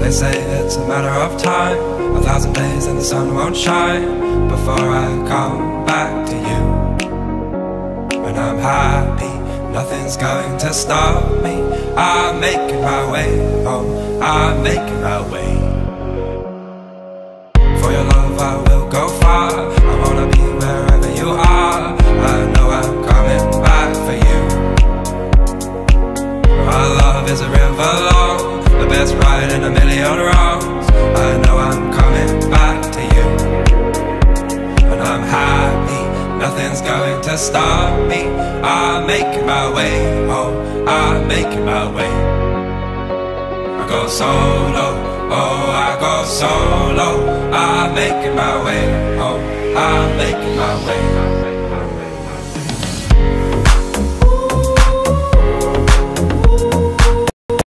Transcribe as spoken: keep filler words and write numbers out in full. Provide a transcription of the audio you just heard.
They say it's a matter of time, a thousand days and the sun won't shine before I come back to you. When I'm happy, nothing's going to stop me. I'm making my way home, I'm making my way. For your love I will go far, I wanna be wherever you are. I know I'm coming back for you. My love is a river long, the best ride in a million wrongs. I know I'm coming back to you. When I'm happy, nothing's going to stop me. I'm making my way home, I'm making my way. I go solo, oh I go solo. I'm making my way home, I'm making my way.